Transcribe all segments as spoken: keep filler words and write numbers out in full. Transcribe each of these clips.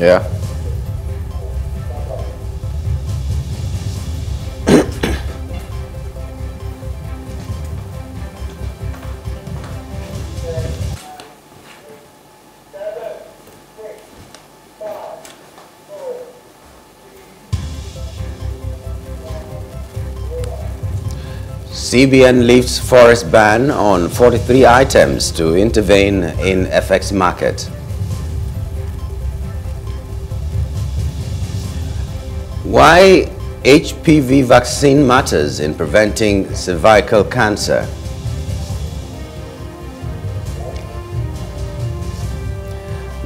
Yeah. C B N lifts forest ban on forty-three items to intervene in F X market. Why H P V vaccine matters in preventing cervical cancer.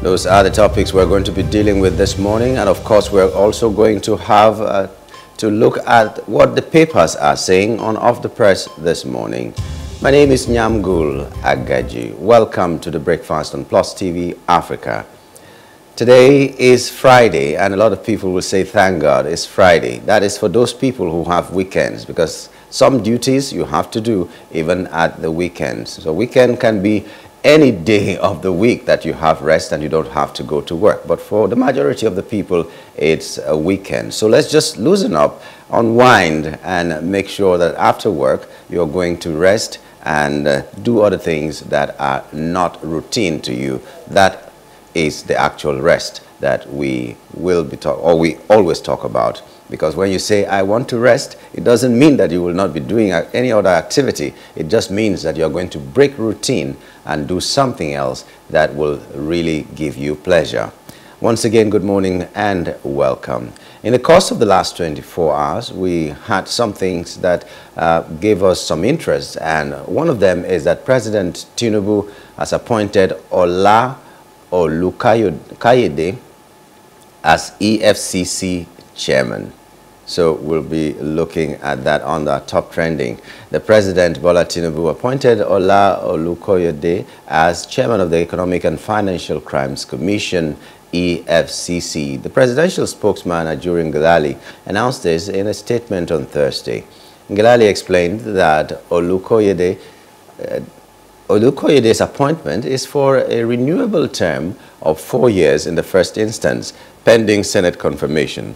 Those are the topics we're going to be dealing with this morning, and of course we're also going to have a to look at what the papers are saying on Off the Press this morning. My name is Nyamgul Agadji. Welcome to The Breakfast on Plus T V Africa. Today is Friday, and a lot of people will say, thank God it's Friday. That is for those people who have weekends, because some duties you have to do even at the weekends. So weekend can be any day of the week that you have rest and you don't have to go to work. But for the majority of the people, it's a weekend. So let's just loosen up, unwind, and make sure that after work, you're going to rest and uh, do other things that are not routine to you. That is the actual rest that we will be talk or we always talk about. Because when you say, I want to rest, it doesn't mean that you will not be doing any other activity. It just means that you're going to break routine and do something else that will really give you pleasure. Once again, good morning and welcome. In the course of the last twenty-four hours, we had some things that uh, gave us some interest. And one of them is that President Tinubu has appointed Ola Olukoyede as E F C C chairman. So we'll be looking at that on the top trending. The President Bola Tinubu appointed Ola Olukoyede as chairman of the Economic and Financial Crimes Commission, E F C C. The presidential spokesman Ajuri Ngadali announced this in a statement on Thursday. Ngadali explained that Olukoyede uh, Olukoyede's appointment is for a renewable term of four years in the first instance, pending Senate confirmation.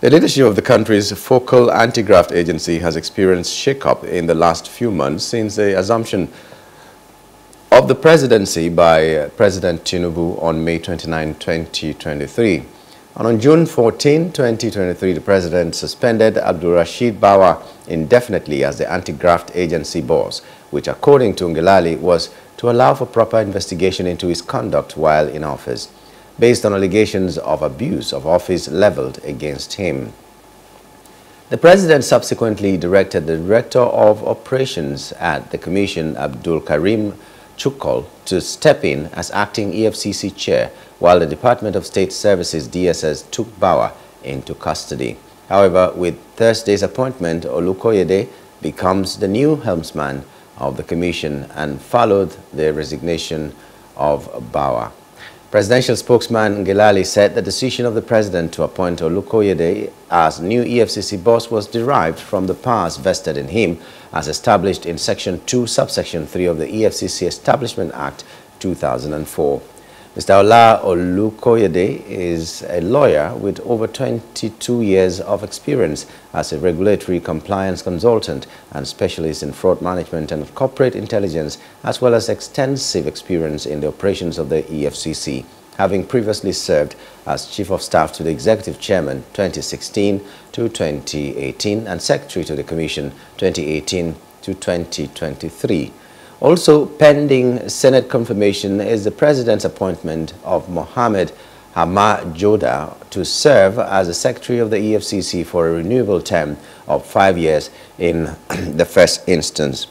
The leadership of the country's focal anti-graft agency has experienced shake-up in the last few months since the assumption of the presidency by President Tinubu on May twenty-ninth, twenty twenty-three. And on June fourteenth, twenty twenty-three, the president suspended Abdul Rashid Bawa indefinitely as the anti-graft agency boss, which according to Ngelale was to allow for proper investigation into his conduct while in office, based on allegations of abuse of office leveled against him. The president subsequently directed the director of operations at the commission, Abdul Karim Chukol, to step in as acting E F C C chair, while the Department of State Services, D S S, took Bawa into custody. However, with Thursday's appointment, Olukoyede becomes the new helmsman of the commission and followed the resignation of Bawa. Presidential spokesman Ngelale said the decision of the president to appoint Olukoyede as new E F C C boss was derived from the powers vested in him as established in Section two, Subsection three of the E F C C Establishment Act two thousand four. Mister Ola Olukoyede is a lawyer with over twenty-two years of experience as a regulatory compliance consultant and specialist in fraud management and corporate intelligence, as well as extensive experience in the operations of the E F C C, having previously served as Chief of Staff to the Executive Chairman twenty sixteen to twenty eighteen and Secretary to the Commission twenty eighteen to twenty twenty-three. Also pending Senate confirmation is the President's appointment of Mohammed Hama Joda to serve as the Secretary of the E F C C for a renewable term of five years in the first instance.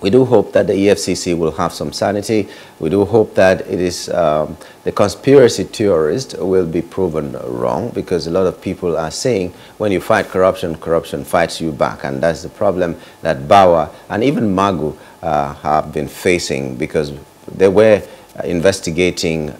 We do hope that the E F C C will have some sanity. We do hope that it is um, the conspiracy theorist will be proven wrong, because a lot of people are saying when you fight corruption, corruption fights you back. And that's the problem that Bawa and even Magu uh, have been facing, because they were uh, investigating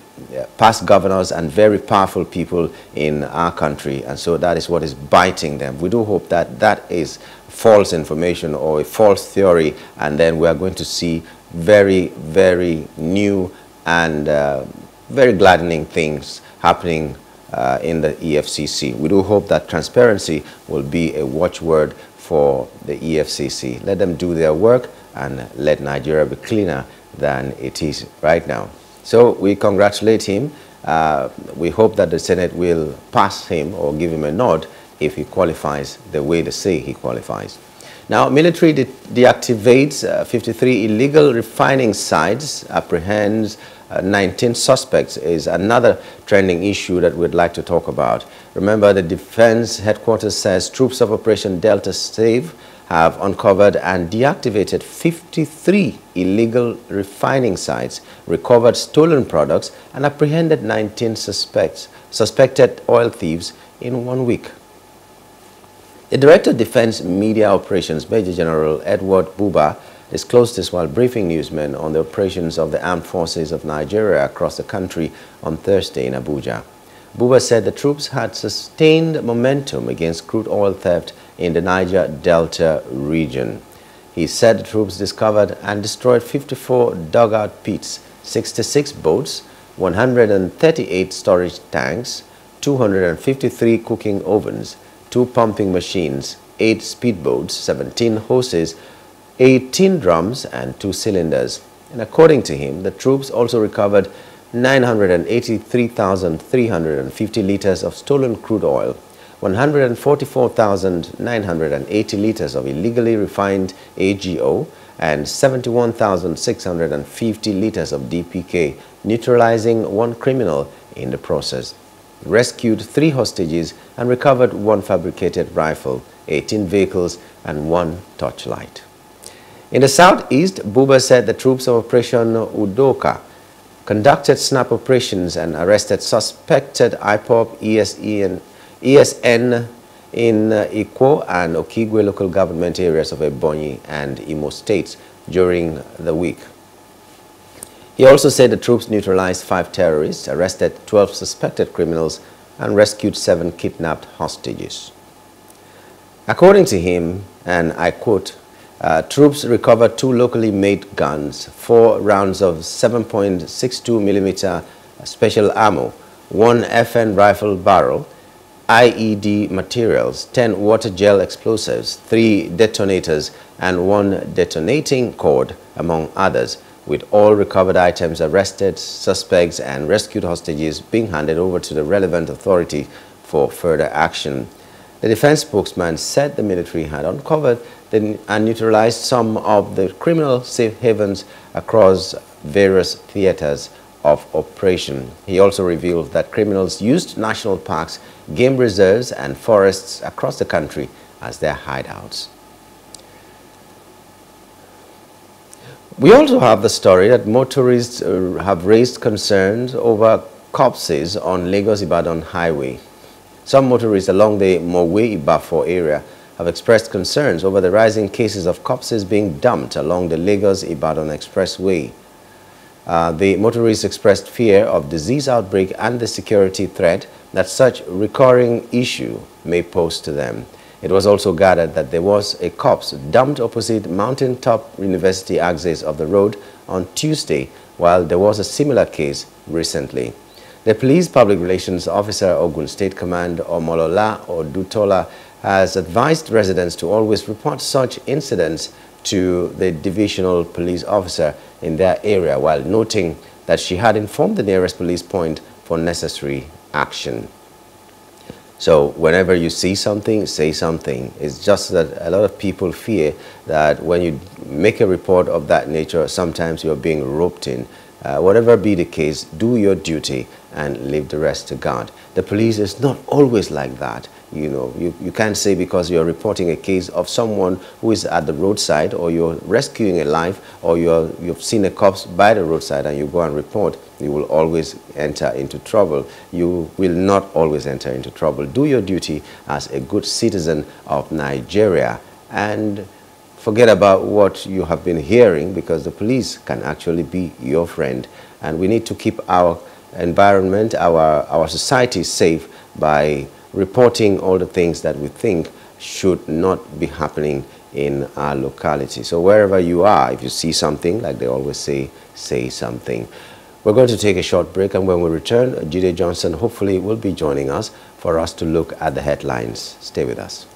past governors and very powerful people in our country. And so that is what is biting them. We do hope that that is false information or a false theory, and then we are going to see very, very new and uh, very gladdening things happening uh, in the E F C C. We do hope that transparency will be a watchword for the E F C C. Let them do their work and let Nigeria be cleaner than it is right now. So we congratulate him. Uh, we hope that the Senate will pass him or give him a nod if he qualifies the way they say he qualifies. Now, military de deactivates uh, fifty-three illegal refining sites, apprehends uh, nineteen suspects is another trending issue that we'd like to talk about. Remember, the Defense Headquarters says troops of Operation Delta Save have uncovered and deactivated fifty-three illegal refining sites, recovered stolen products, and apprehended nineteen suspects, suspected oil thieves in one week. The Director of Defense Media Operations, Major General Edward Buba, disclosed this while briefing newsmen on the operations of the armed forces of Nigeria across the country on Thursday in Abuja. Buba said the troops had sustained momentum against crude oil theft in the Niger Delta region. He said the troops discovered and destroyed fifty-four dugout pits, sixty-six boats, one hundred thirty-eight storage tanks, two hundred fifty-three cooking ovens, two pumping machines, eight speedboats, seventeen hoses, eighteen drums and two cylinders. And according to him, the troops also recovered nine hundred eighty-three thousand three hundred fifty liters of stolen crude oil, one hundred forty-four thousand nine hundred eighty liters of illegally refined A G O, and seventy-one thousand six hundred fifty liters of D P K, neutralizing one criminal in the process. Rescued three hostages and recovered one fabricated rifle, eighteen vehicles, and one torchlight. In the southeast, Buba said the troops of Operation Udoka conducted snap operations and arrested suspected I P O P, E S E, and E S N in Ikwo and Okigwe local government areas of Ebonyi and Imo states during the week. He also said the troops neutralized five terrorists, arrested twelve suspected criminals, and rescued seven kidnapped hostages. According to him, and I quote, uh, troops recovered two locally made guns, four rounds of seven point six two millimeter special ammo, one F N rifle barrel, I E D materials, ten water gel explosives, three detonators, and one detonating cord, among others, with all recovered items, arrested suspects and rescued hostages being handed over to the relevant authority for further action. The defense spokesman said the military had uncovered and neutralized some of the criminal safe havens across various theaters of operation. He also revealed that criminals used national parks, game reserves and forests across the country as their hideouts. We also have the story that motorists uh, have raised concerns over corpses on Lagos-Ibadon highway. Some motorists along the Mowe-Ibafo area have expressed concerns over the rising cases of corpses being dumped along the Lagos-Ibadon expressway. Uh, the motorists expressed fear of disease outbreak and the security threat that such recurring issue may pose to them. It was also gathered that there was a corpse dumped opposite Mountaintop University axis of the road on Tuesday, while there was a similar case recently. The police public relations officer, Ogun State Command, Omolola Oduotola, has advised residents to always report such incidents to the divisional police officer in their area, while noting that she had informed the nearest police point for necessary action. So whenever you see something, say something. It's just that a lot of people fear that when you make a report of that nature, sometimes you're being roped in. Uh, whatever be the case, do your duty and leave the rest to God. The police is not always like that. You know, you, you can't say because you're reporting a case of someone who is at the roadside or you're rescuing a life or you're, you've seen a corpse by the roadside and you go and report. You will always enter into trouble. You will not always enter into trouble. Do your duty as a good citizen of Nigeria and forget about what you have been hearing, because the police can actually be your friend. And we need to keep our environment, our, our society safe by reporting all the things that we think should not be happening in our locality. So wherever you are, if you see something, like they always say, say something. We're going to take a short break, and when we return, J J Johnson hopefully will be joining us for us to look at the headlines. Stay with us.